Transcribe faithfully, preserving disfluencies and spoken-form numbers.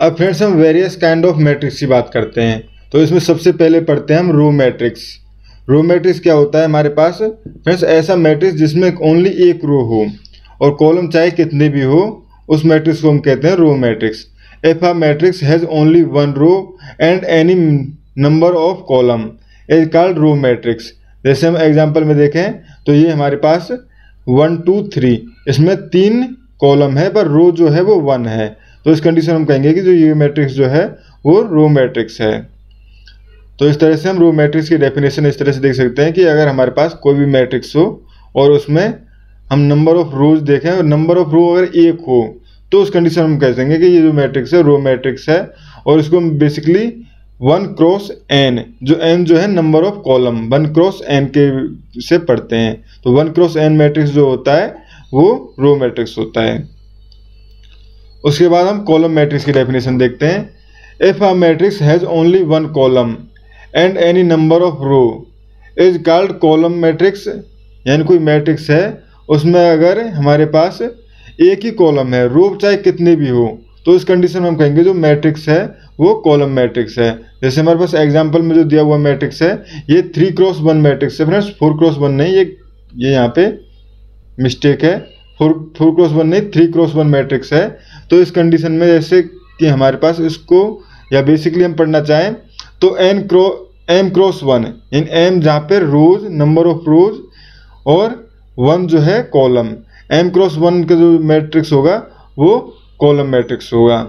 अब फ्रेंड्स हम various kind of matrix की बात करते हैं, तो इसमें सबसे पहले पढ़ते हैं हम रो मैट्रिक्स। रो मैट्रिक्स क्या होता है हमारे पास फ्रेंड्स? ऐसा मैट्रिक्स जिसमें ओनली एक रो हो और कॉलम चाहे कितने भी हो, उस मैट्रिक्स को हम कहते हैं row matrix. If a matrix has only one row and any number of column is called row matrix. जैसे हम एग्जाम्पल में देखें तो ये हमारे पास वन टू थ्री, इसमें तीन कॉलम है पर रो जो है वो वन है, तो इस कंडीशन हम कहेंगे कि जो ये मैट्रिक्स जो है वो रो मैट्रिक्स है। तो इस तरह से हम रो मैट्रिक्स की डेफिनेशन इस तरह से देख सकते हैं कि अगर हमारे पास कोई भी मैट्रिक्स हो और उसमें हम नंबर ऑफ रोज देखें और नंबर ऑफ रो अगर एक हो, तो उस कंडीशन हम कह देंगे कि ये जो मैट्रिक्स है रो मैट्रिक्स है। और इसको हम बेसिकली वन क्रॉस एन, जो एन जो है number of column, one cross N के से पढ़ते हैं। तो वन क्रॉस एन मैट्रिक्स जो होता है वो रो मैट्रिक्स होता है। उसके बाद हम कॉलम मैट्रिक्स की डेफिनेशन देखते हैं। If a matrix has only one column and any number of row is called column matrix. यानी कोई मैट्रिक्स है उसमें अगर हमारे पास एक ही कॉलम है, रो चाहे कितने भी हो, तो इस कंडीशन में हम कहेंगे जो मैट्रिक्स है वो कॉलम मैट्रिक्स है। जैसे हमारे पास एग्जाम्पल में जो दिया हुआ मैट्रिक्स है ये थ्री क्रॉस वन मैट्रिक्स है फ्रेंड्स, फोर क्रॉस वन नहीं, ये ये यहाँ पे मिस्टेक है, फोर फोर क्रॉस वन नहीं थ्री क्रॉस वन मैट्रिक्स है। तो इस कंडीशन में जैसे कि हमारे पास इसको या बेसिकली हम पढ़ना चाहें तो N cross M cross one, in M जहाँ पे रोज नंबर ऑफ रोज और वन जो है कॉलम, एम क्रॉस वन का जो मैट्रिक्स होगा वो कॉलम मैट्रिक्स होगा।